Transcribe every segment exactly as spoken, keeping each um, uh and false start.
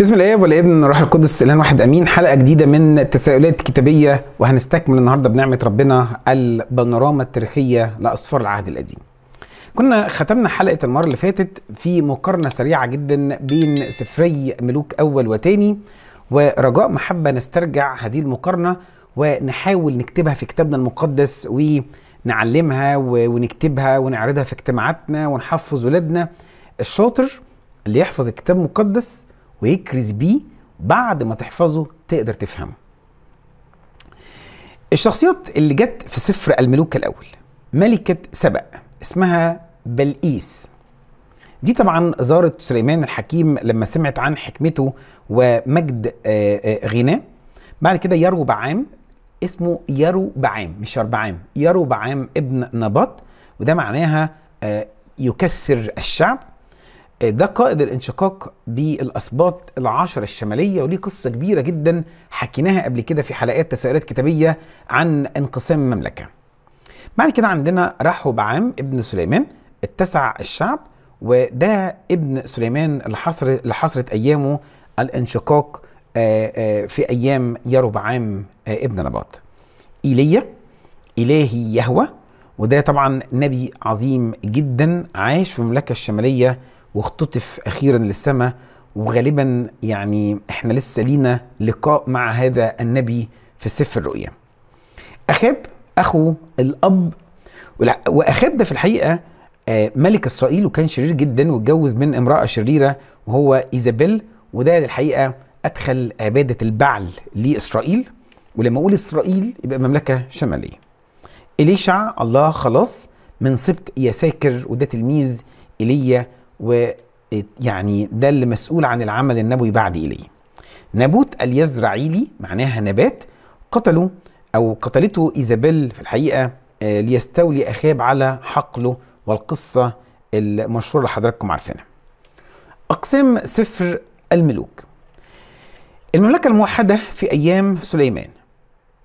بسم الآب والابن والروح القدس الان واحد امين. حلقه جديده من التساؤلات الكتابيه، وهنستكمل النهارده بنعمه ربنا البانوراما التاريخيه لاسفار العهد القديم. كنا ختمنا حلقه المره اللي فاتت في مقارنه سريعه جدا بين سفري ملوك اول وتاني، ورجاء محبه نسترجع هذه المقارنه ونحاول نكتبها في كتابنا المقدس ونعلمها ونكتبها ونعرضها في اجتماعاتنا ونحفظ ولادنا. الشاطر اللي يحفظ الكتاب المقدس ويكرز بيه، بعد ما تحفظه تقدر تفهمه. الشخصيات اللي جت في سفر الملوك الاول، ملكة سبأ اسمها بلقيس، دي طبعا زارت سليمان الحكيم لما سمعت عن حكمته ومجد غناه. بعد كده يربعام، اسمه يربعام مش يربعام، يربعام ابن نباط، وده معناها يكثر الشعب. ده قائد الانشقاق بالاسباط العشر الشماليه، وليه قصه كبيره جدا حكيناها قبل كده في حلقات تساؤلات كتابيه عن انقسام المملكه. بعد كده عندنا رحبعام ابن سليمان اتسع الشعب، وده ابن سليمان اللي حصرت اللي حصرت ايامه الانشقاق في ايام يربعام ابن نباط. ايليا الهي يهوه، وده طبعا نبي عظيم جدا عاش في المملكه الشماليه واختطف اخيرا للسماء، وغالبا يعني احنا لسه لينا لقاء مع هذا النبي في سفر الرؤيا. اخاب اخو الاب، واخاب ده في الحقيقه ملك اسرائيل وكان شرير جدا، واتجوز من امراه شريره وهو ايزابيل، وده الحقيقه ادخل عباده البعل لاسرائيل، ولما اقول اسرائيل يبقى مملكه شماليه. إليشع الله خلاص من سبط يساكر، وده تلميذ ايليا، ويعني ده اللي مسؤول عن العمل النبوي بعد إليه. نبوت اليزرعيلي معناها نبات، قتله أو قتلته إيزابيل في الحقيقة ليستولي أخاب على حقله، والقصة المشهورة اللي حضراتكم عارفينها. أقسام سفر الملوك، المملكة الموحدة في أيام سليمان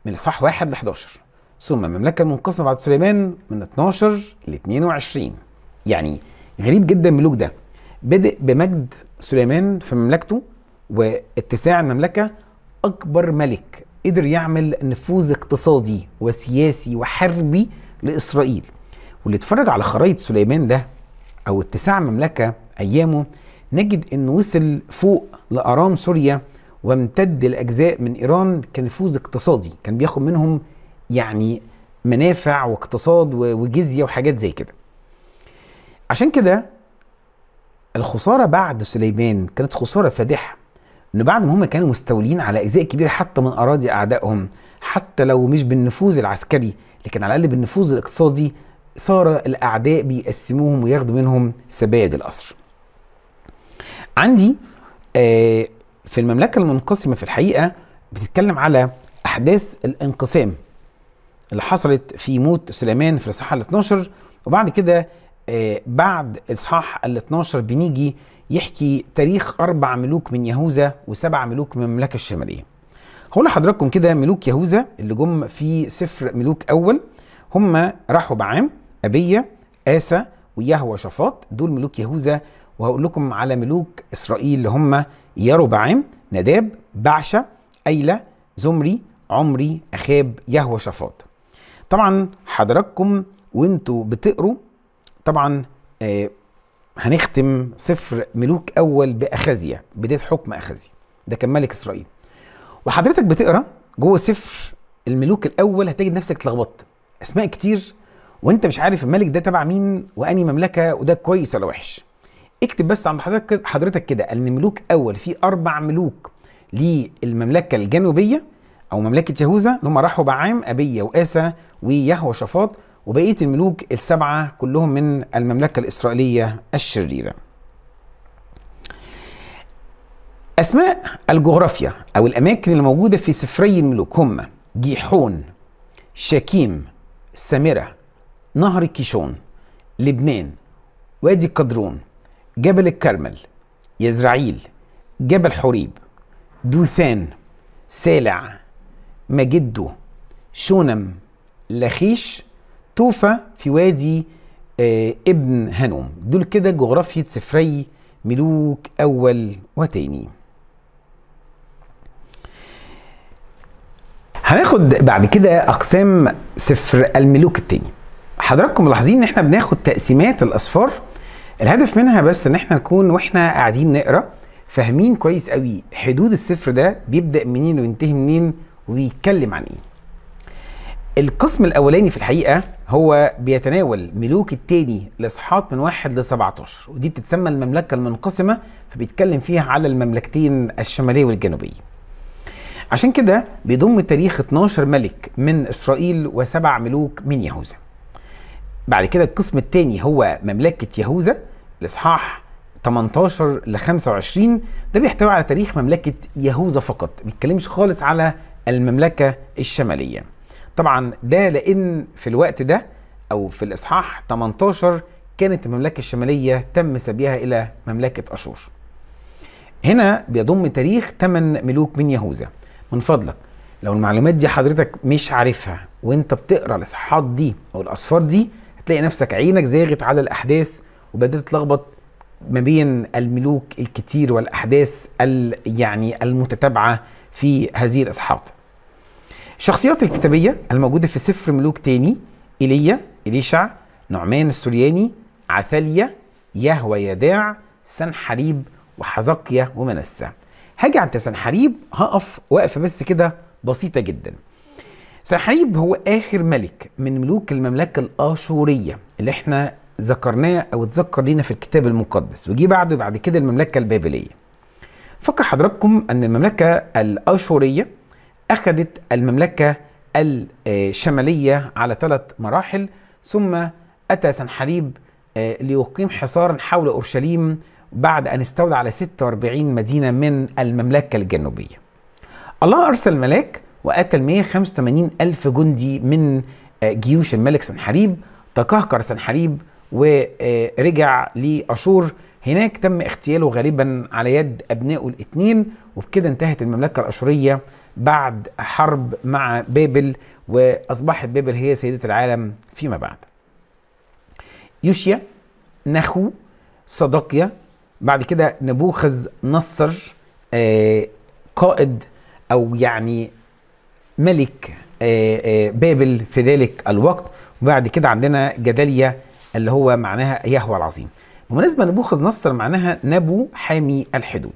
من الإصحاح واحد ل احد عشر، ثم المملكة المنقسمة بعد سليمان من اثنا عشر ل اثنين وعشرين. يعني غريب جدا الملوك ده بدأ بمجد سليمان في مملكته واتساع المملكة، أكبر ملك قدر يعمل نفوذ اقتصادي وسياسي وحربي لإسرائيل. واللي اتفرج على خرائط سليمان ده أو اتساع المملكة أيامه، نجد إنه وصل فوق لأرام سوريا وامتد لأجزاء من إيران كنفوذ اقتصادي، كان بياخد منهم يعني منافع واقتصاد وجزية وحاجات زي كده. عشان كده الخسارة بعد سليمان كانت خسارة فادحة، إنه بعد ما هم كانوا مستولين على أجزاء كبيرة حتى من أراضي أعدائهم، حتى لو مش بالنفوذ العسكري لكن على الأقل بالنفوذ الاقتصادي، صار الأعداء بيقسموهم وياخدوا منهم سباد الأسر. عندي آه في المملكة المنقسمة في الحقيقة بتتكلم على أحداث الانقسام اللي حصلت في موت سليمان في الإصحاح الاثناشر، وبعد كده آه بعد الاصحاح ال اثنا عشر بنيجي يحكي تاريخ اربع ملوك من يهوذا وسبع ملوك من المملكه الشماليه. هقول لحضراتكم كده ملوك يهوذا اللي جم في سفر ملوك اول، هم رحبعام، ابيا، آسا، ويهوشافاط، دول ملوك يهوذا. وهقول لكم على ملوك اسرائيل اللي هم يربعام، نداب، بعشة، ايلا، زمري، عمري، اخاب، يهوشافاط. طبعا حضراتكم وانتوا بتقروا طبعا آه هنختم سفر ملوك اول باخازيا، بدايه حكم اخازيا، ده كان ملك اسرائيل. وحضرتك بتقرا جوه سفر الملوك الاول هتجد نفسك اتلخبطت، اسماء كتير وانت مش عارف الملك ده تبع مين واني مملكه وده كويس ولا وحش. اكتب بس عند حضرتك حضرتك كده ان ملوك اول فيه اربع ملوك للمملكه الجنوبيه او مملكه يهوذا، اللي هم رحبعام، ابيا، وآسا، ويهوشافاط، وبقية الملوك السبعة كلهم من المملكة الإسرائيلية الشريرة. أسماء الجغرافيا أو الأماكن الموجودة في سفري الملوك هم جيحون، شاكيم، سامرة، نهر كيشون، لبنان، وادي قدرون، جبل الكرمل، يزرعيل، جبل حوريب، دوثان، سالع، مجدو، شونم، لخيش، توفى في وادي آه ابن هنوم. دول كده جغرافية سفري ملوك أول وتاني. هناخد بعد كده اقسام سفر الملوك التاني. حضراتكم ملاحظين ان احنا بناخد تقسيمات الاسفار، الهدف منها بس ان احنا نكون واحنا قاعدين نقرا فاهمين كويس قوي حدود السفر ده بيبدا منين وينتهي منين وبيتكلم عن ايه. القسم الاولاني في الحقيقه هو بيتناول ملوك التاني الاصحاحات من واحد ل سبعتاشر، ودي بتتسمى المملكه المنقسمه، فبيتكلم فيها على المملكتين الشماليه والجنوبيه. عشان كده بيضم تاريخ اتناشر ملك من اسرائيل وسبع ملوك من يهوذا. بعد كده القسم الثاني هو مملكه يهوذا الاصحاح تمنتاشر ل خمسة وعشرين، ده بيحتوي على تاريخ مملكه يهوذا فقط، ما بيتكلمش خالص على المملكه الشماليه. طبعا ده لان في الوقت ده او في الاصحاح تمنتاشر كانت المملكه الشماليه تم سبيها الى مملكه اشور. هنا بيضم تاريخ ثمانية ملوك من يهوذا. من فضلك لو المعلومات دي حضرتك مش عارفها وانت بتقرا الاصحاحات دي او الاسفار دي، هتلاقي نفسك عينك زاغت على الاحداث وبدات تلخبط ما بين الملوك الكتير والاحداث يعني المتتابعه في هذه الاصحاحات. الشخصيات الكتابيه الموجوده في سفر ملوك تاني: ايليا، إليشع، نعمان السورياني، عثاليا، يهويداع، سنحاريب، وحزقيا، ومنسى. هاجي عند سنحاريب هقف وقفه بس كده بسيطه جدا. سنحاريب هو اخر ملك من ملوك المملكه الاشوريه اللي احنا ذكرناه او اتذكر لينا في الكتاب المقدس، وجي بعده بعد كده المملكه البابليه. فكر حضراتكم ان المملكه الاشوريه اخذت المملكه الشماليه على ثلاث مراحل، ثم اتى سنحاريب ليقيم حصارا حول اورشليم بعد أن استولى على ستة وأربعين مدينة من المملكة الجنوبية. الله أرسل ملاك وقتل مية وخمسة وتمانين ألف جندي من جيوش الملك سنحاريب. تكهكر سنحاريب ورجع لأشور، هناك تم اغتياله غالبا على يد أبنائه الاثنين، وبكده انتهت المملكة الأشورية بعد حرب مع بابل، وأصبحت بابل هي سيدة العالم فيما بعد. يوشيا، نخو، صدقيا، بعد كده نبوخذ نصر آه قائد او يعني ملك آه آه بابل في ذلك الوقت، وبعد كده عندنا جدالية اللي هو معناها يهوى العظيم. بالمناسبه نبوخذ نصر معناها نبو حامي الحدود.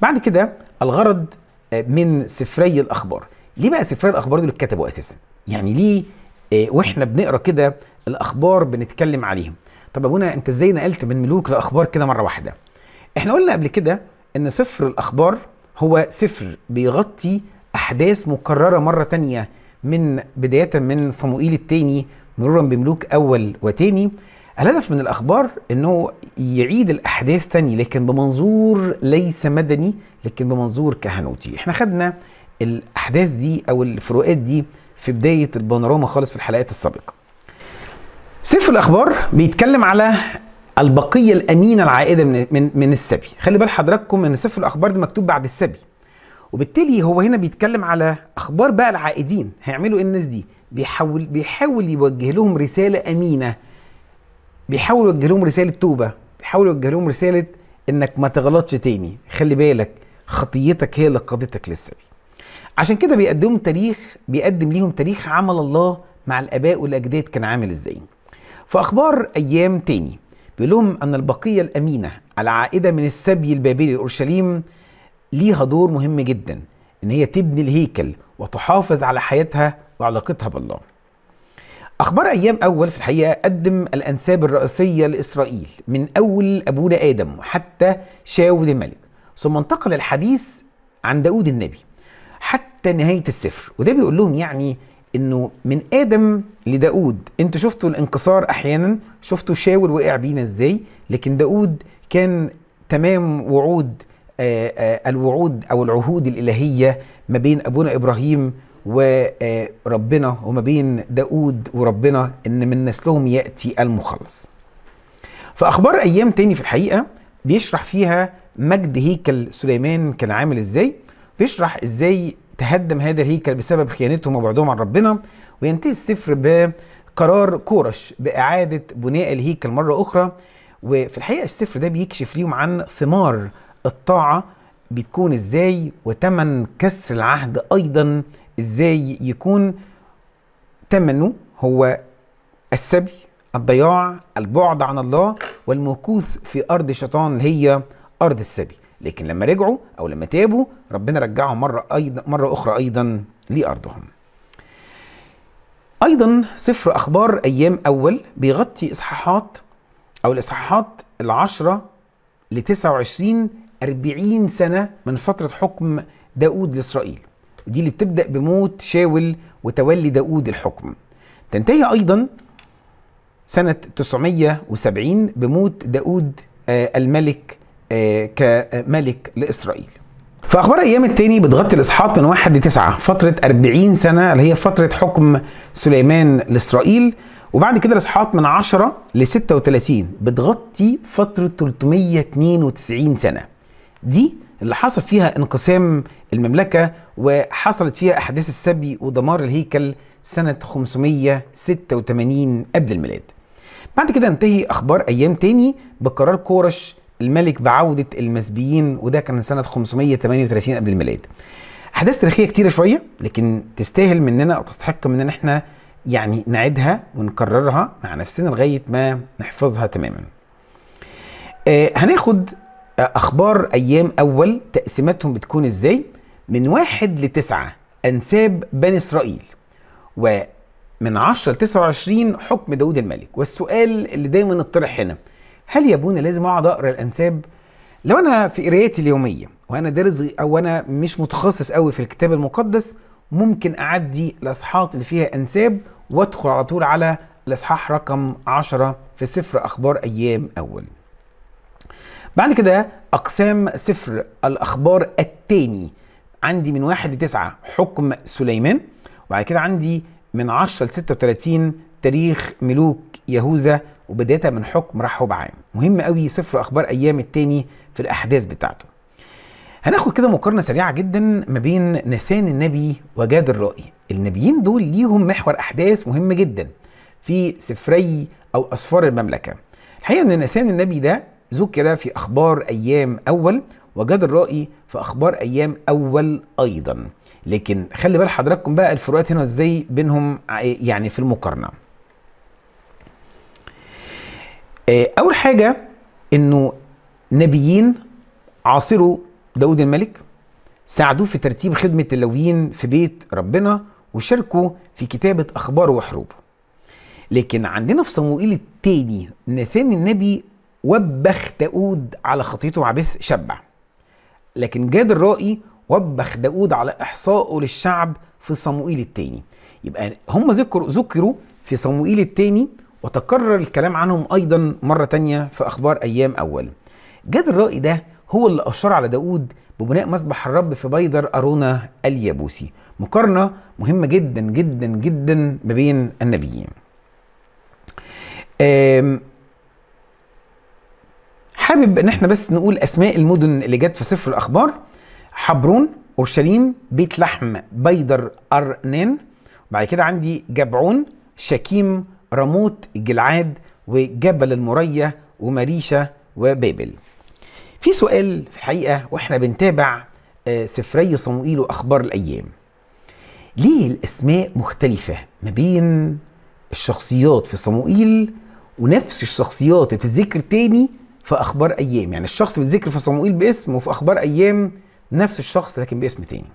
بعد كده الغرض آه من سفري الاخبار. ليه بقى سفري الاخبار دول اتكتبوا اساسا؟ يعني ليه آه واحنا بنقرا كده الاخبار بنتكلم عليهم؟ طب ابونا انت ازاي نقلت من ملوك لاخبار كده مره واحده؟ احنا قلنا قبل كده ان سفر الاخبار هو سفر بيغطي احداث مكرره مره تانيه، من بدايه من صموئيل الثاني مرورا بملوك اول وثاني. الهدف من الاخبار انه يعيد الاحداث تاني لكن بمنظور ليس مدني، لكن بمنظور كهنوتي. احنا خدنا الاحداث دي او الفروقات دي في بدايه البانوراما خالص في الحلقات السابقه. سفر الاخبار بيتكلم على البقيه الامينه العائده من من, من السبي. خلي بال حضراتكم ان سفر الاخبار ده مكتوب بعد السبي، وبالتالي هو هنا بيتكلم على اخبار بقى العائدين. هيعملوا ايه الناس دي؟ بيحاول بيحاول يوجه لهم رساله امينه، بيحاول يوجه لهم رساله توبه، بيحاول يوجه لهم رساله انك ما تغلطش تاني، خلي بالك خطيتك هي اللي قادتك للسبي. عشان كده بيقدم تاريخ بيقدم ليهم تاريخ عمل الله مع الاباء والاجداد كان عامل ازاي. فأخبار أيام تاني بيقول لهم أن البقية الأمينة العائدة من السبي البابلي لأورشليم ليها دور مهم جدا، إن هي تبني الهيكل وتحافظ على حياتها وعلاقتها بالله. أخبار أيام أول في الحقيقة قدم الأنساب الرئيسية لإسرائيل من أول أبونا آدم وحتى شاول الملك، ثم انتقل الحديث عن داود النبي حتى نهاية السفر. وده بيقول لهم يعني انه من ادم لداود انتوا شفتوا الانكسار، احيانا شفتوا شاول وقع بينا ازاي، لكن داود كان تمام وعود آآ آآ الوعود او العهود الالهيه ما بين ابونا ابراهيم وربنا، وما بين داود وربنا ان من نسلهم ياتي المخلص. فاخبار ايام تاني في الحقيقه بيشرح فيها مجد هيكل سليمان كان عامل ازاي، بيشرح ازاي تهدم هذا الهيكل بسبب خيانتهم وبعدهم عن ربنا. وينتهي السفر بقرار كورش باعاده بناء الهيكل مره اخرى. وفي الحقيقه السفر ده بيكشف ليهم عن ثمار الطاعه بتكون ازاي، وتمن كسر العهد ايضا ازاي يكون تمنه هو السبي، الضياع، البعد عن الله، والمكوث في ارض شيطان اللي هي ارض السبي. لكن لما رجعوا او لما تابوا ربنا رجعهم مره ايضا مره اخرى ايضا لارضهم. ايضا سفر اخبار ايام اول بيغطي اصحاحات او الاصحاحات العشره ل تسعة وعشرين أربعين سنه من فتره حكم داود لاسرائيل، ودي اللي بتبدا بموت شاول وتولي داود الحكم. تنتهي ايضا سنه تسعمائة وسبعين بموت داود الملك كملك لاسرائيل. فاخبار ايام التاني بتغطي الاصحاحات من واحد لتسعة، فتره أربعين سنه اللي هي فتره حكم سليمان لاسرائيل. وبعد كده الاصحاحات من عشرة ل ستة وثلاثين بتغطي فتره ثلاثمائة واثنين وتسعين سنه، دي اللي حصل فيها انقسام المملكه وحصلت فيها احداث السبي ودمار الهيكل سنه خمسمائة وستة وثمانين قبل الميلاد. بعد كده انتهي اخبار ايام تاني بقرار كورش الملك بعودة المسبيين، وده كان سنة خمسمائة وثمانية وثلاثين قبل الميلاد. أحداث تاريخية كتيرة شوية لكن تستاهل مننا أو تستحق مننا إحنا يعني نعيدها ونكررها مع نفسنا لغاية ما نحفظها تماما. آه هناخد آه أخبار أيام أول تقسيماتهم بتكون إزاي من واحد لتسعة أنساب بني إسرائيل، ومن عشرة لتسعة وعشرين حكم داود الملك. والسؤال اللي دايما نطرح هنا، هل يا ابونا لازم اقعد اقرا الانساب؟ لو انا في قرايتي اليوميه وانا دارس او انا مش متخصص قوي في الكتاب المقدس ممكن اعدي الاصحاحات اللي فيها انساب وادخل على طول على الاصحاح رقم عشرة في سفر اخبار ايام اول. بعد كده اقسام سفر الاخبار الثاني، عندي من واحد لتسعة حكم سليمان، وبعد كده عندي من عشرة ل ستة وثلاثين تاريخ ملوك يهوذا وبداية من حكم رحبعام. مهم قوي سفر اخبار ايام التاني في الاحداث بتاعته. هناخد كده مقارنه سريعه جدا ما بين نثان النبي وجاد الرائي. النبيين دول ليهم محور احداث مهم جدا في سفري او اسفار المملكه. الحقيقه ان نثان النبي ده ذكر في اخبار ايام اول، وجاد الرائي في اخبار ايام اول ايضا، لكن خلي بال حضراتكم بقى الفروقات هنا ازاي بينهم يعني في المقارنه. أول حاجة إنه نبيين عاصروا داود الملك، ساعدوه في ترتيب خدمة اللاويين في بيت ربنا، وشاركوا في كتابة أخباره وحروبه. لكن عندنا في صموئيل التاني نثان النبي وبخ داود على خطيته مع بث شبع، لكن جاد الرائي وبخ داود على إحصائه للشعب في صموئيل التاني. يبقى هم ذكروا ذكروا في صموئيل التاني وتكرر الكلام عنهم أيضا مرة تانية في أخبار أيام أول. جاد الرائي ده هو اللي أشار على داود ببناء مسبح الرب في بيدر أرونة اليابوسي. مقارنة مهمة جدا جدا جدا ما بين النبيين. حابب إن احنا بس نقول أسماء المدن اللي جت في سفر الأخبار: حبرون، أورشليم، بيت لحم، بيدر أرنان. بعد كده عندي جبعون، شكيم، رموت جلعاد، وجبل المرية، ومريشة، وبابل. في سؤال في الحقيقة واحنا بنتابع سفري صموئيل واخبار الايام، ليه الاسماء مختلفة ما بين الشخصيات في صموئيل ونفس الشخصيات اللي بتتذكر تاني في اخبار ايام؟ يعني الشخص بيتذكر في صموئيل باسم وفي اخبار ايام نفس الشخص لكن باسم تاني.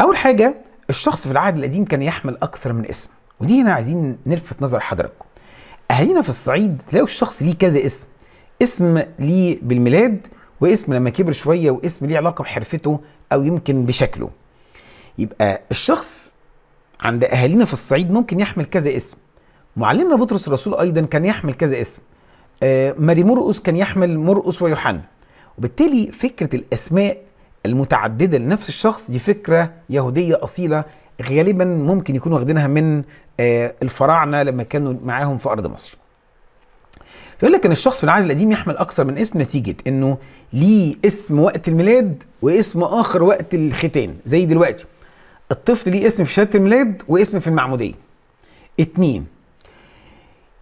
اول حاجة، الشخص في العهد القديم كان يحمل اكثر من اسم، ودي هنا عايزين نلفت نظر حضراتكم. اهالينا في الصعيد تلاقوا الشخص ليه كذا اسم، اسم ليه بالميلاد، واسم لما كبر شويه، واسم ليه علاقه بحرفته او يمكن بشكله. يبقى الشخص عند اهالينا في الصعيد ممكن يحمل كذا اسم. معلمنا بطرس الرسول ايضا كان يحمل كذا اسم. آه ماري مرقس كان يحمل مرقس ويوحنا. وبالتالي فكره الاسماء المتعدده لنفس الشخص دي فكره يهوديه اصيله، غالبا ممكن يكونوا واخدينها من الفراعنه لما كانوا معاهم في ارض مصر. فيقول لك ان الشخص في العهد القديم يحمل اكثر من اسم نتيجه انه ليه اسم وقت الميلاد واسم اخر وقت الختان. زي دلوقتي الطفل ليه اسم في شهاده الميلاد واسم في المعموديه. اتنين،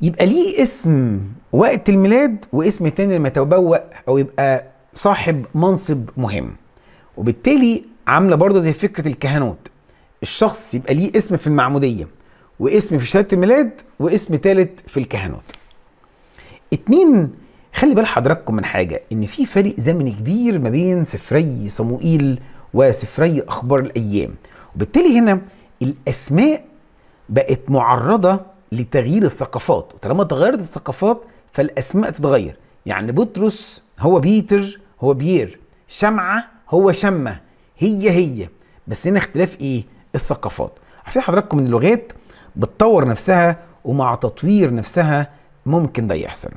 يبقى ليه اسم وقت الميلاد واسم تاني لما يتبوأ او يبقى صاحب منصب مهم، وبالتالي عامله برضه زي فكره الكهنوت، الشخص يبقى ليه اسم في المعموديه واسم في شهاده الميلاد واسم ثالث في الكهنوت. اتنين، خلي بال حضراتكم من حاجه، ان في فرق زمني كبير ما بين سفري صموئيل وسفري اخبار الايام، وبالتالي هنا الاسماء بقت معرضه لتغيير الثقافات، وطالما اتغيرت الثقافات فالاسماء تتغير. يعني بطرس هو بيتر هو بيير، شمعه هو شمه، هي هي، بس هنا اختلاف ايه؟ الثقافات. عارفين حضراتكم ان اللغات بتطور نفسها، ومع تطوير نفسها ممكن ده يحصل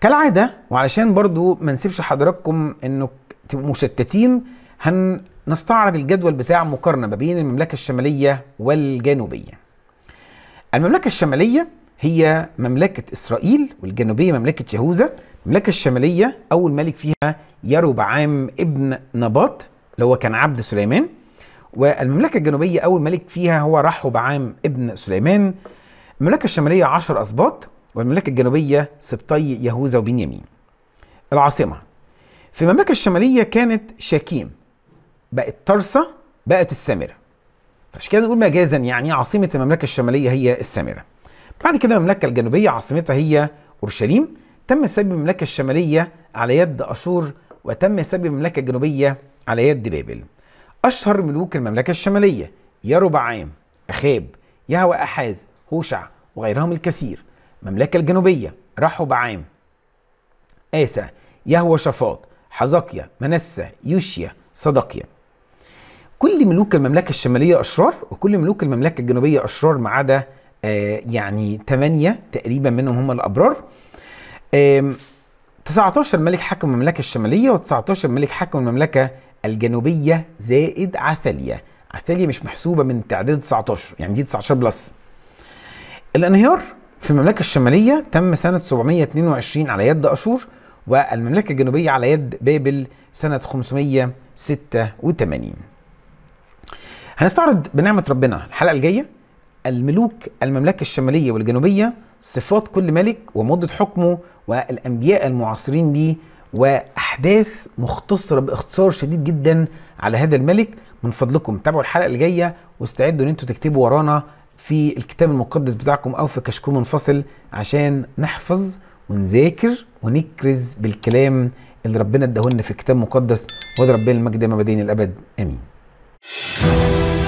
كالعاده. وعلشان برضو ما نسيبش حضراتكم انه تبقوا مشتتين، هنستعرض الجدول بتاع مقارنه ما بين المملكه الشماليه والجنوبيه. المملكه الشماليه هي مملكه اسرائيل، والجنوبيه مملكه يهوذا. المملكه الشماليه اول ملك فيها يربعام ابن نباط اللي هو كان عبد سليمان، والمملكه الجنوبيه اول ملك فيها هو رحبعام ابن سليمان. المملكه الشماليه عشر اسباط، والمملكه الجنوبيه سبطي يهوذا وبنيامين. العاصمه في المملكه الشماليه كانت شاكيم، بقت طرسه، بقت السامره، عشان كده نقول مجازا يعني عاصمه المملكه الشماليه هي السامره. بعد كده المملكه الجنوبيه عاصمتها هي اورشليم. تم سلب المملكه الشماليه على يد اشور، وتم سلب المملكه الجنوبيه على يد بابل. اشهر ملوك المملكه الشماليه يربعام، اخاب، يهو، احاز، هوشع وغيرهم الكثير. المملكه الجنوبيه رحبعام، آسا، يهوشافاط، حزقيا، منسى، يوشيا، صدقيا. كل ملوك المملكه الشماليه اشرار، وكل ملوك المملكه الجنوبيه اشرار، ما عدا آه يعني ثمانية تقريبا منهم هم الابرار. آه تسعتاشر ملك حكم المملكه الشماليه، وتسعتاشر ملك حكم المملكه الجنوبيه، زائد عثاليا. عثاليا مش محسوبه من تعداد تسعتاشر، يعني دي تسعتاشر بلس. الانهيار في المملكه الشماليه تم سنه سبعمية اتنين وعشرين على يد اشور، والمملكه الجنوبيه على يد بابل سنه خمسمية ستة وتمانين. هنستعرض بنعمة ربنا الحلقة الجاية الملوك المملكة الشمالية والجنوبية، صفات كل ملك ومدة حكمه والأنبياء المعاصرين ليه، وأحداث مختصرة باختصار شديد جدا على هذا الملك. من فضلكم تابعوا الحلقة الجاية، واستعدوا ان انتوا تكتبوا ورانا في الكتاب المقدس بتاعكم أو في كشكول منفصل، عشان نحفظ ونذاكر ونكرز بالكلام اللي ربنا اداهولنا في الكتاب المقدس. وادى ربنا المجد ما بدين الأبد، آمين.